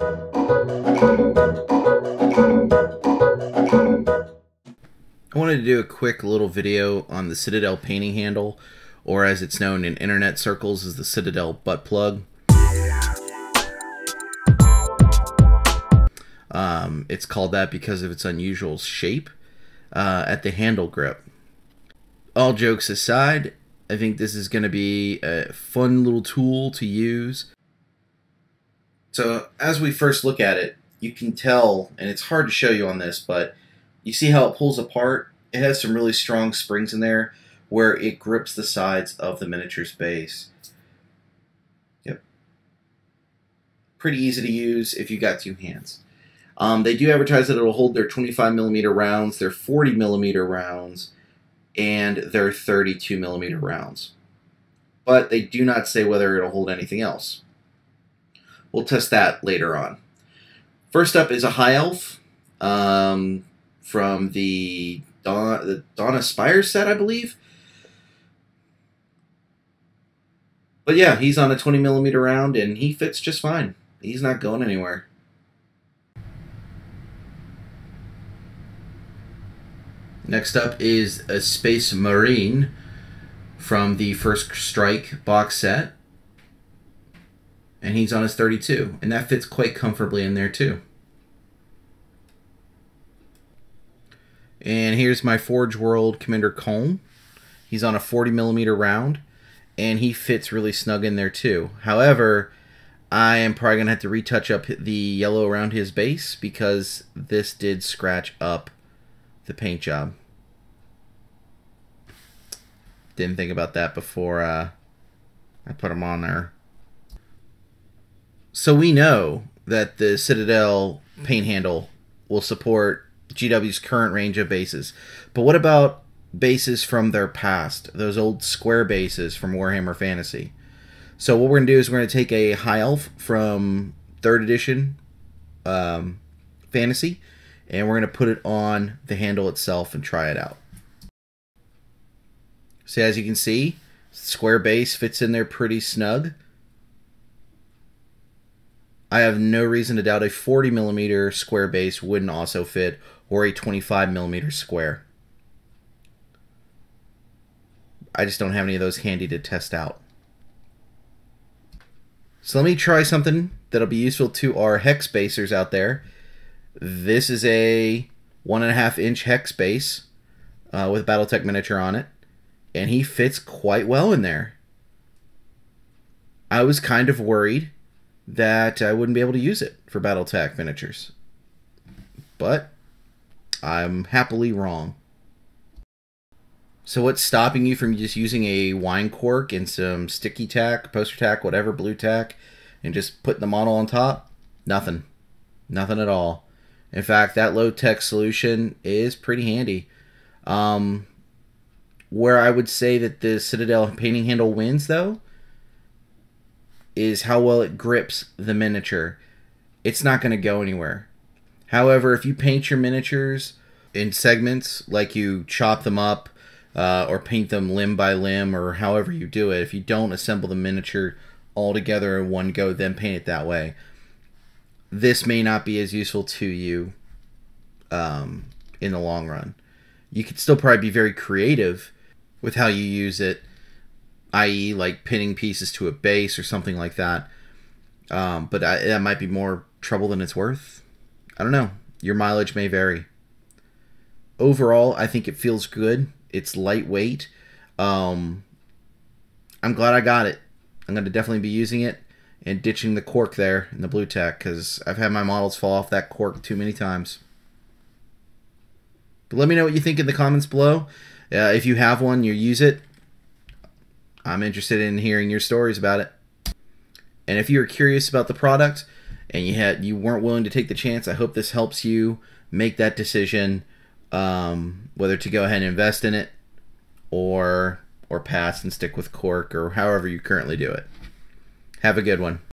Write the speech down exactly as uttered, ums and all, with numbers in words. I wanted to do a quick little video on the Citadel painting handle, or as it's known in internet circles as the Citadel butt plug. Um, it's called that because of its unusual shape uh, at the handle grip. All jokes aside, I think this is going to be a fun little tool to use. So as we first look at it, you can tell, and it's hard to show you on this, but you see how it pulls apart? It has some really strong springs in there where it grips the sides of the miniature's base. Yep. Pretty easy to use if you got two hands. Um, they do advertise that it'll hold their twenty-five millimeter rounds, their forty millimeter rounds, and their thirty-two millimeter rounds. But they do not say whether it'll hold anything else. We'll test that later on. First up is a High Elf um, from the, Don the Donna Spire set, I believe. But yeah, he's on a twenty millimeter round and he fits just fine. He's not going anywhere. Next up is a Space Marine from the First Strike box set, and he's on his thirty-two, and that fits quite comfortably in there too. And here's my Forge World Commander Comb. He's on a forty millimeter round, and he fits really snug in there too. However, I am probably going to have to retouch up the yellow around his base because this did scratch up the paint job. Didn't think about that before uh, I put them on there. So we know that the Citadel paint handle will support G W's current range of bases, but what about bases from their past, those old square bases from Warhammer Fantasy? So what we're going to do is we're going to take a High Elf from third edition um, Fantasy, and we're going to put it on the handle itself and try it out. So as you can see, square base fits in there pretty snug. I have no reason to doubt a forty millimeter square base wouldn't also fit, or a twenty-five millimeter square. I just don't have any of those handy to test out. So let me try something that'll be useful to our hex basers out there. This is a one and a half inch hex base uh, with a Battletech miniature on it, and he fits quite well in there. I was kind of worried that I wouldn't be able to use it for Battletech miniatures, but I'm happily wrong. So what's stopping you from just using a wine cork and some sticky tack, poster tack, whatever, blue tack, and just putting the model on top? Nothing. Nothing at all. In fact, that low-tech solution is pretty handy. Um, where I would say that the Citadel painting handle wins, though, is how well it grips the miniature. It's not going to go anywhere. However, if you paint your miniatures in segments, like you chop them up uh, or paint them limb by limb or however you do it, if you don't assemble the miniature all together in one go, then paint it that way, this may not be as useful to you um, in the long run. You could still probably be very creative with how you use it, that is like pinning pieces to a base or something like that, um, but I, that might be more trouble than it's worth. I don't know. Your mileage may vary. Overall, I think it feels good. It's lightweight. Um, I'm glad I got it. I'm going to definitely be using it and ditching the cork there in the blue tack, because I've had my models fall off that cork too many times. But let me know what you think in the comments below. Uh, if you have one, you use it. I'm interested in hearing your stories about it. And if you're curious about the product and you had you weren't willing to take the chance, I hope this helps you make that decision, um, whether to go ahead and invest in it or or pass and stick with cork or however you currently do it. Have a good one.